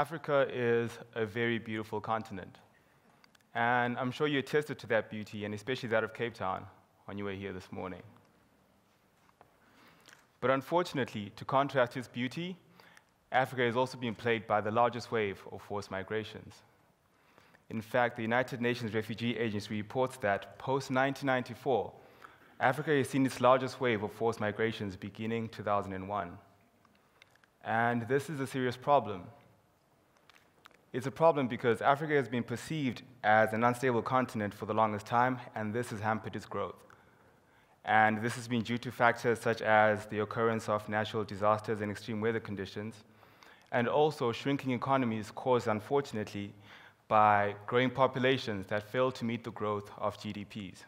Africa is a very beautiful continent. And I'm sure you attested to that beauty, and especially that of Cape Town, when you were here this morning. But unfortunately, to contrast its beauty, Africa is also being plagued by the largest wave of forced migrations. In fact, the United Nations Refugee Agency reports that post-1994, Africa has seen its largest wave of forced migrations beginning 2001. And this is a serious problem. It's a problem because Africa has been perceived as an unstable continent for the longest time, and this has hampered its growth. And this has been due to factors such as the occurrence of natural disasters and extreme weather conditions, and also shrinking economies caused, unfortunately, by growing populations that fail to meet the growth of GDPs.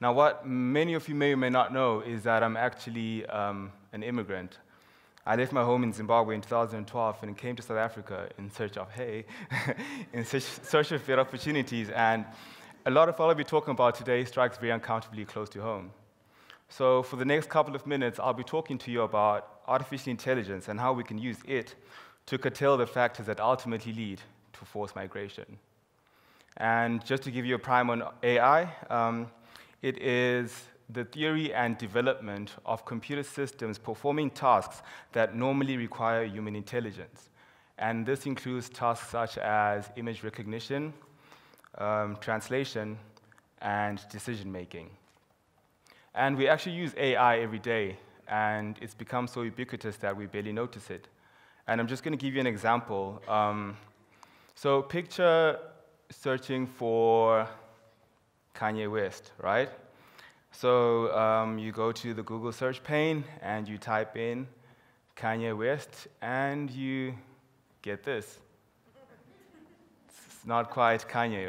Now, what many of you may or may not know is that I'm actually an immigrant. I left my home in Zimbabwe in 2012 and came to South Africa in search of hay, in search of better opportunities. And a lot of what I'll be talking about today strikes very uncomfortably close to home. So for the next couple of minutes, I'll be talking to you about artificial intelligence and how we can use it to curtail the factors that ultimately lead to forced migration. And just to give you a prime on AI, it is the theory and development of computer systems performing tasks that normally require human intelligence. And this includes tasks such as image recognition, translation, and decision-making. And we actually use AI every day, and it's become so ubiquitous that we barely notice it. And I'm just going to give you an example. So picture searching for Kanye West, right? So you go to the Google search pane, and you type in Kanye West, and you get this. It's not quite Kanye,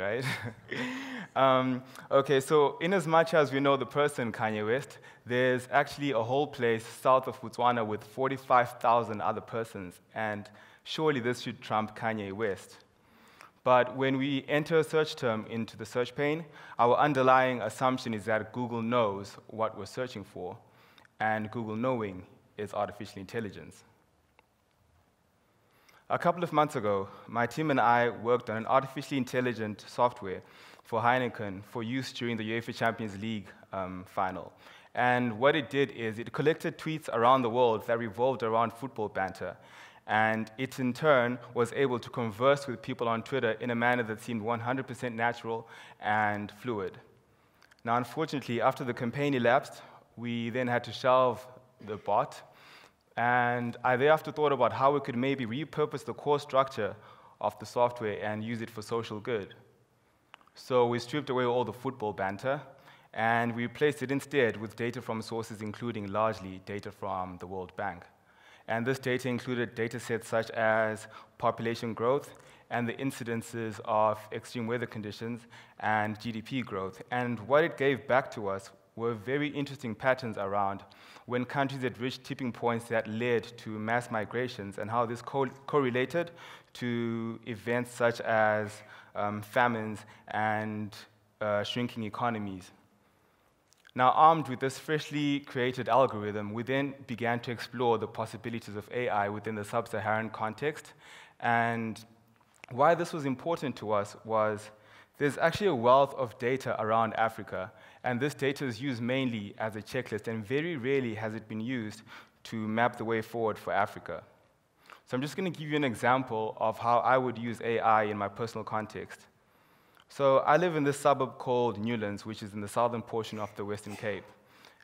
right? OK, so inasmuch as we know the person Kanye West, there's actually a whole place south of Botswana with 45,000 other persons, and surely this should trump Kanye West. But when we enter a search term into the search pane, our underlying assumption is that Google knows what we're searching for, and Google knowing is artificial intelligence. A couple of months ago, my team and I worked on an artificially intelligent software for Heineken for use during the UEFA Champions League final. And what it did is it collected tweets around the world that revolved around football banter. And it, in turn, was able to converse with people on Twitter in a manner that seemed 100% natural and fluid. Now, unfortunately, after the campaign elapsed, we then had to shelve the bot. And I thereafter thought about how we could maybe repurpose the core structure of the software and use it for social good. So we stripped away all the football banter, and we replaced it instead with data from sources, including largely data from the World Bank. And this data included data sets such as population growth and the incidences of extreme weather conditions and GDP growth. And what it gave back to us were very interesting patterns around when countries had reached tipping points that led to mass migrations and how this correlated to events such as famines and shrinking economies. Now, armed with this freshly created algorithm, we then began to explore the possibilities of AI within the sub-Saharan context. And why this was important to us was there's actually a wealth of data around Africa, and this data is used mainly as a checklist, and very rarely has it been used to map the way forward for Africa. So I'm just going to give you an example of how I would use AI in my personal context. So I live in this suburb called Newlands, which is in the southern portion of the Western Cape.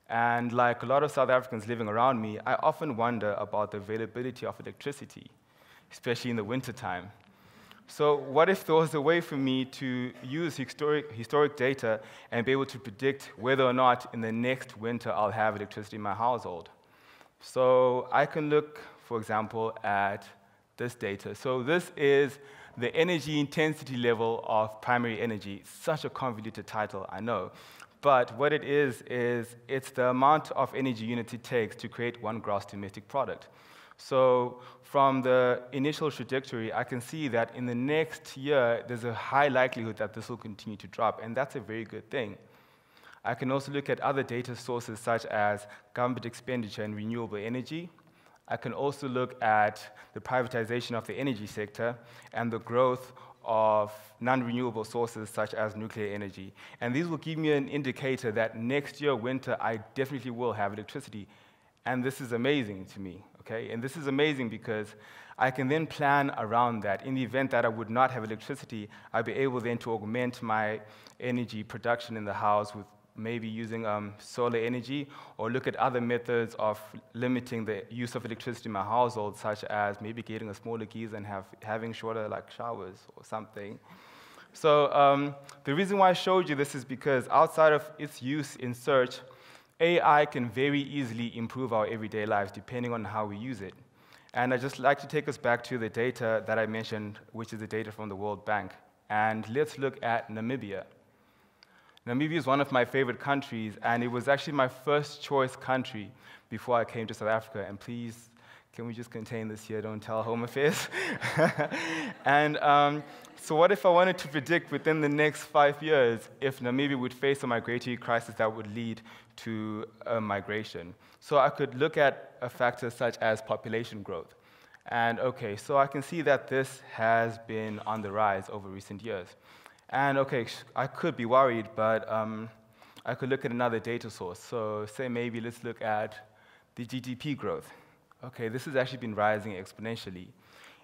And like a lot of South Africans living around me, I often wonder about the availability of electricity, especially in the wintertime. So what if there was a way for me to use historic data and be able to predict whether or not in the next winter I'll have electricity in my household? So I can look, for example, at this data. So this is the energy intensity level of primary energy. Such a convoluted title, I know. But what it is it's the amount of energy units it takes to create one gross domestic product. So from the initial trajectory, I can see that in the next year, there's a high likelihood that this will continue to drop, and that's a very good thing. I can also look at other data sources such as government expenditure and renewable energy, I can also look at the privatization of the energy sector and the growth of non-renewable sources such as nuclear energy. And these will give me an indicator that next year, winter, I definitely will have electricity. And this is amazing to me, okay? And this is amazing because I can then plan around that. In the event that I would not have electricity, I'd be able then to augment my energy production in the house with maybe using solar energy, or look at other methods of limiting the use of electricity in my household, such as maybe getting a smaller geyser and having shorter showers or something. So the reason why I showed you this is because outside of its use in search, AI can very easily improve our everyday lives depending on how we use it. And I'd just like to take us back to the data that I mentioned, which is the data from the World Bank. And let's look at Namibia. Namibia is one of my favorite countries, and it was actually my first choice country before I came to South Africa. And please, can we just contain this here? Don't tell Home Affairs. And so what if I wanted to predict within the next 5 years if Namibia would face a migratory crisis that would lead to migration? So I could look at a factor such as population growth. And okay, so I can see that this has been on the rise over recent years. And okay, I could be worried, but I could look at another data source. So say maybe let's look at the GDP growth. Okay, this has actually been rising exponentially.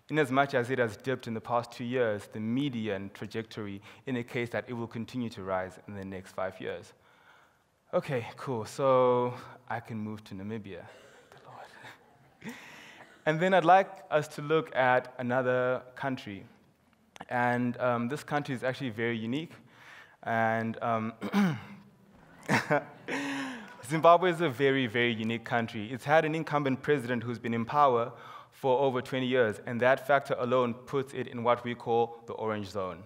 In as much as it has dipped in the past 2 years, the median trajectory indicates that it will continue to rise in the next 5 years. Okay, cool, so I can move to Namibia. And then I'd like us to look at another country. And this country is actually very unique. And Zimbabwe is a very, very unique country. It's had an incumbent president who's been in power for over 20 years. And that factor alone puts it in what we call the orange zone.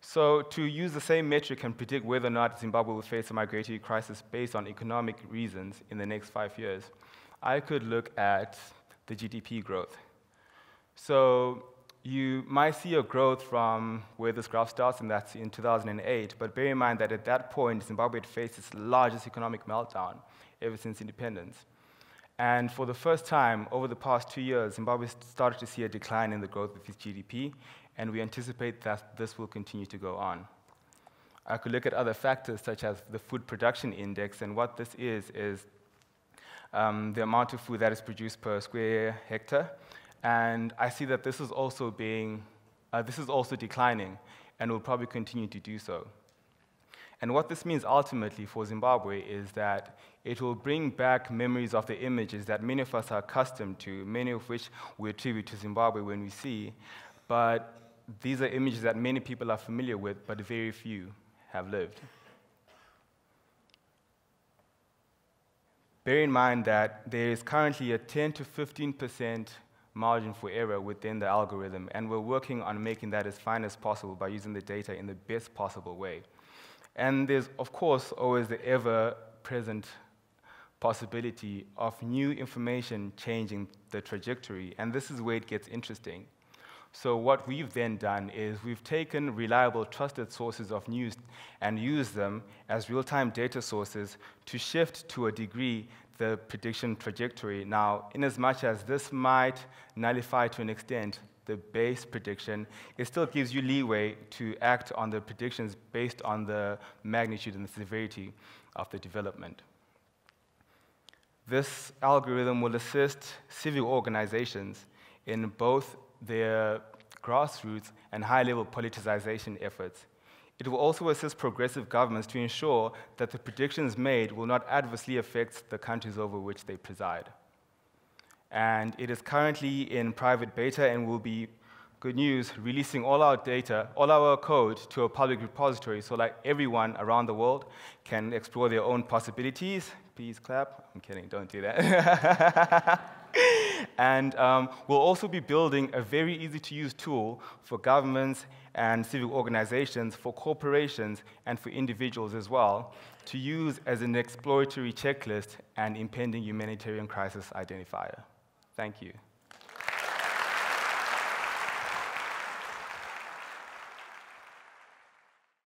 So to use the same metric and predict whether or not Zimbabwe will face a migratory crisis based on economic reasons in the next 5 years, I could look at the GDP growth. So you might see a growth from where this graph starts, and that's in 2008, but bear in mind that at that point, Zimbabwe had faced its largest economic meltdown ever since independence. And for the first time over the past 2 years, Zimbabwe started to see a decline in the growth of its GDP, and we anticipate that this will continue to go on. I could look at other factors such as the food production index, and what this is the amount of food that is produced per square hectare. And I see that this is also declining, and will probably continue to do so. And what this means ultimately for Zimbabwe is that it will bring back memories of the images that many of us are accustomed to, many of which we attribute to Zimbabwe when we see. But these are images that many people are familiar with, but very few have lived. Bear in mind that there is currently a 10 to 15% margin for error within the algorithm, and we're working on making that as fine as possible by using the data in the best possible way. And there's, of course, always the ever-present possibility of new information changing the trajectory, and this is where it gets interesting. So what we've then done is we've taken reliable, trusted sources of news and used them as real-time data sources to shift to a degree the prediction trajectory. Now, in as much as this might nullify to an extent the base prediction, it still gives you leeway to act on the predictions based on the magnitude and the severity of the development. This algorithm will assist civil organizations in both their grassroots and high-level politicization efforts. It will also assist progressive governments to ensure that the predictions made will not adversely affect the countries over which they preside. And it is currently in private beta and will be, good news, releasing all our data, all our code to a public repository so that everyone around the world can explore their own possibilities. Please clap. I'm kidding, don't do that. And we'll also be building a very easy-to-use tool for governments and civil organizations, for corporations, and for individuals as well, to use as an exploratory checklist and impending humanitarian crisis identifier. Thank you.